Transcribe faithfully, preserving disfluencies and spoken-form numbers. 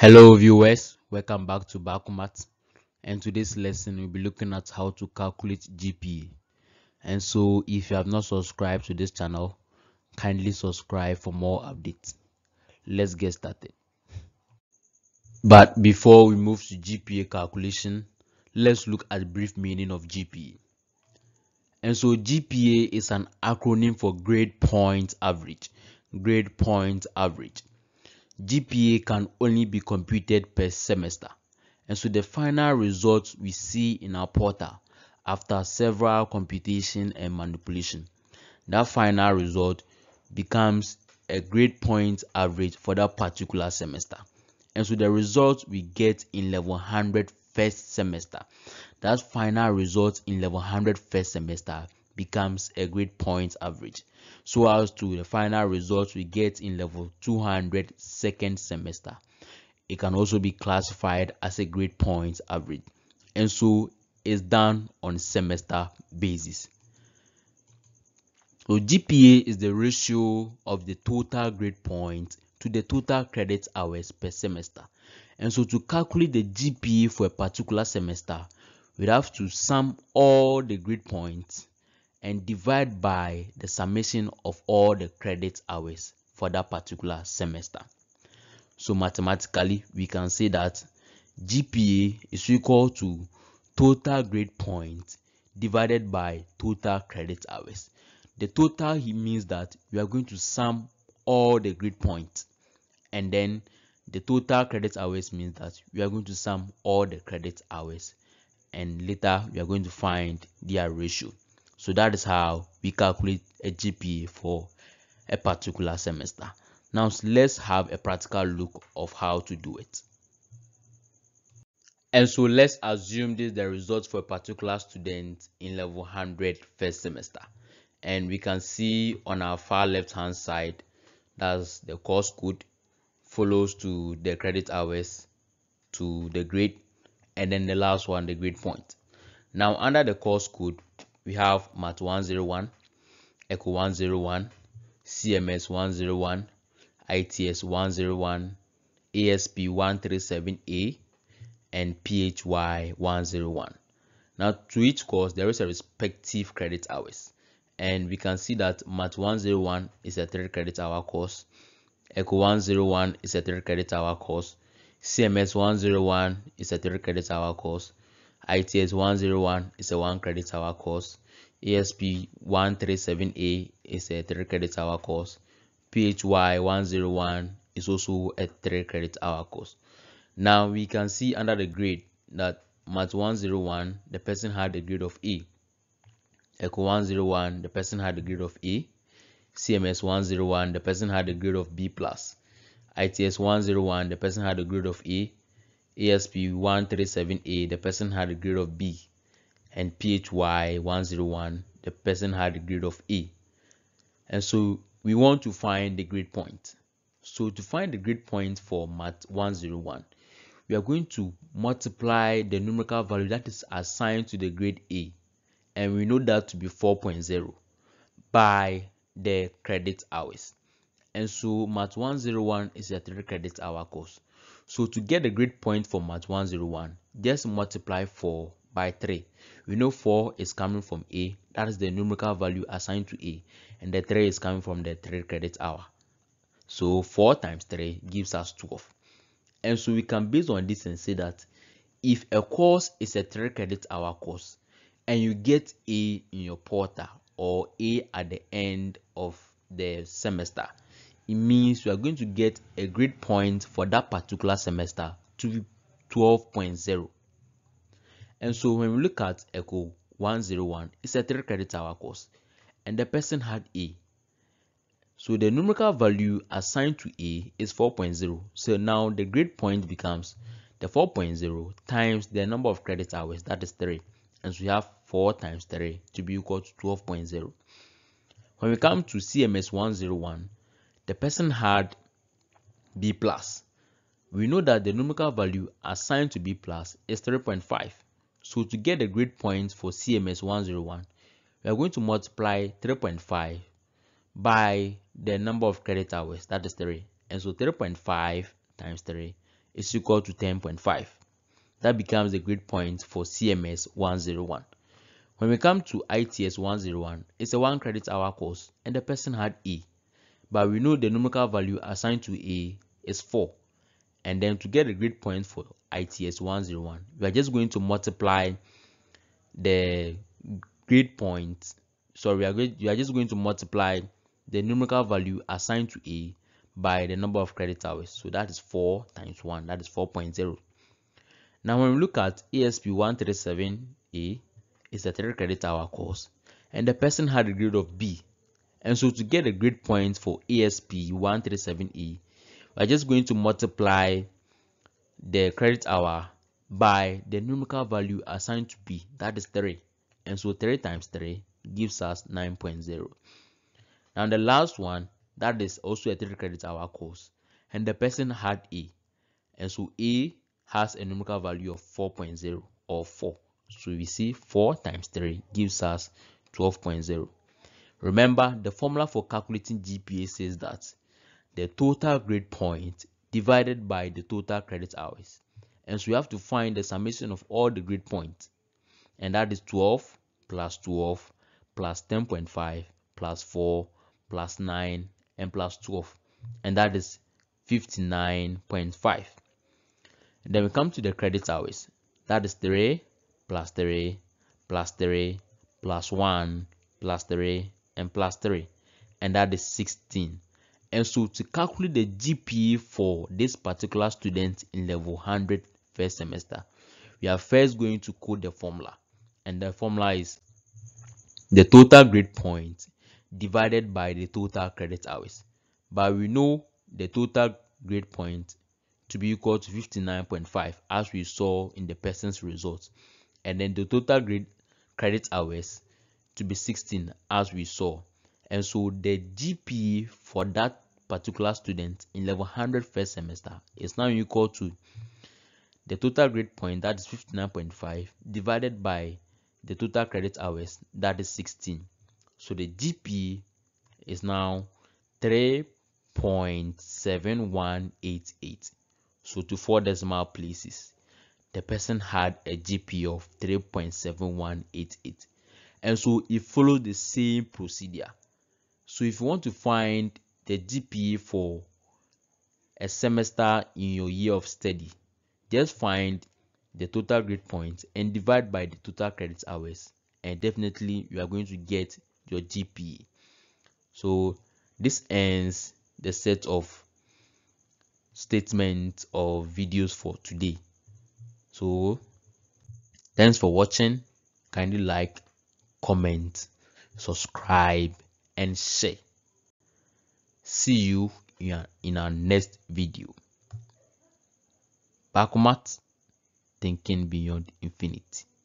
Hello viewers, welcome back to BakoMaths, and today's lesson we'll be looking at how to calculate G P A. And so if you have not subscribed to this channel, kindly subscribe for more updates. Let's get started. But before we move to G P A calculation, let's look at the brief meaning of G P A. And so G P A is an acronym for grade point average. Grade point average. G P A can only be computed per semester, and so the final results we see in our portal after several computation and manipulation, that final result becomes a grade point average for that particular semester. And so the results we get in level one hundred first semester, that final result in level one hundred first semester becomes a grade point average, so as to the final results we get in level two hundred second semester. It can also be classified as a grade point average, and so it's done on semester basis. So G P A is the ratio of the total grade point to the total credit hours per semester. And so to calculate the G P A for a particular semester, we have to sum all the grade points and divide by the summation of all the credit hours for that particular semester. So mathematically, we can say that G P A is equal to total grade points divided by total credit hours. The total here means that we are going to sum all the grade points, and then the total credit hours means that we are going to sum all the credit hours, and later we are going to find their ratio. So that is how we calculate a G P A for a particular semester. Now let's have a practical look of how to do it. And so let's assume this is the results for a particular student in level one hundred first semester. And we can see on our far left hand side, that's the course code, follows to the credit hours, to the grade, and then the last one, the grade point. Now under the course code, we have Math one oh one, Eco one oh one, C M S one oh one, I T S one oh one, A S P one three seven A, and P H Y one oh one. Now to each course there is a respective credit hours, and we can see that Math one oh one is a three credit hour course, Eco one oh one is a three credit hour course, C M S one oh one is a three credit hour course, I T S one oh one is a one credit hour course, A S P one three seven A is a three credit hour course, P H Y one oh one is also a three credit hour course. Now we can see under the grade that Math one oh one, the person had a grade of A, Eco one oh one, the person had a grade of A, C M S one oh one, the person had a grade of B plus, I T S one oh one, the person had a grade of A, A S P one three seven A, the person had a grade of B, and P H Y one oh one, the person had a grade of A. And so we want to find the grade point. So to find the grade point for Math one oh one, we are going to multiply the numerical value that is assigned to the grade A, and we know that to be four point zero, by the credit hours. And so Math one oh one is a three credit hour course. So to get the grade point for Math one oh one, just multiply four by three. We know four is coming from A, that is the numerical value assigned to A, and the three is coming from the three credit hour. So four times three gives us twelve. And so we can base on this and say that if a course is a three credit hour course and you get A in your portal, or A at the end of the semester, it means we are going to get a grade point for that particular semester to be twelve point zero. And so when we look at Eco one oh one, it's a three credit hour course, and the person had A. So the numerical value assigned to A is four point zero. So now the grade point becomes the four point zero times the number of credit hours, that is three. And so we have four times three to be equal to twelve point zero. When we come to C M S one oh one, the person had B plus. We know that the numerical value assigned to B plus is three point five. So to get the grade point for C M S one oh one, we are going to multiply three point five by the number of credit hours, that is three. And so three point five times three is equal to ten point five. That becomes the grade point for C M S one zero one. When we come to I T S one zero one, it's a one credit hour course and the person had A, but we know the numerical value assigned to A is four. And then to get a grade point for I T S one zero one, we are just going to multiply the grade point. So we are, we are just going to multiply the numerical value assigned to A by the number of credit hours. So that is four times one, that is four point zero. Now when we look at A S P one three seven A, it's a three credit hour course and the person had a grade of B. And so to get a grade point for A S P one three seven A, we're just going to multiply the credit hour by the numerical value assigned to B, that is three. And so three times three gives us nine point zero. Now the last one, that is also a three credit hour course and the person had A. And so A has a numerical value of four point zero or four. So we see four times three gives us twelve point zero. Remember, the formula for calculating G P A says that the total grade point divided by the total credit hours. And so we have to find the summation of all the grade points. And that is twelve plus twelve plus ten point five plus four plus nine and plus twelve. And that is fifty-nine point five. Then we come to the credit hours. That is three plus three plus three plus one plus three and plus three, and that is sixteen. And so to calculate the G P A for this particular student in level one hundred first semester, we are first going to code the formula, and the formula is the total grade point divided by the total credit hours. But we know the total grade point to be equal to fifty-nine point five as we saw in the person's results, and then the total grade credit hours to be sixteen as we saw. And so the G P A for that particular student in level one hundred first semester is now equal to the total grade point, that is fifty-nine point five, divided by the total credit hours, that is sixteen. So the G P A is now three point seven one eight eight. So to four decimal places, the person had a G P A of three point seven one eight eight. And so it follows the same procedure. So if you want to find the G P A for a semester in your year of study, just find the total grade point and divide by the total credit hours, and definitely you are going to get your G P A. So this ends the set of statements or videos for today. So thanks for watching. Kindly like, comment, subscribe and share. See you in our, in our next video. BakoMaths, thinking beyond infinity.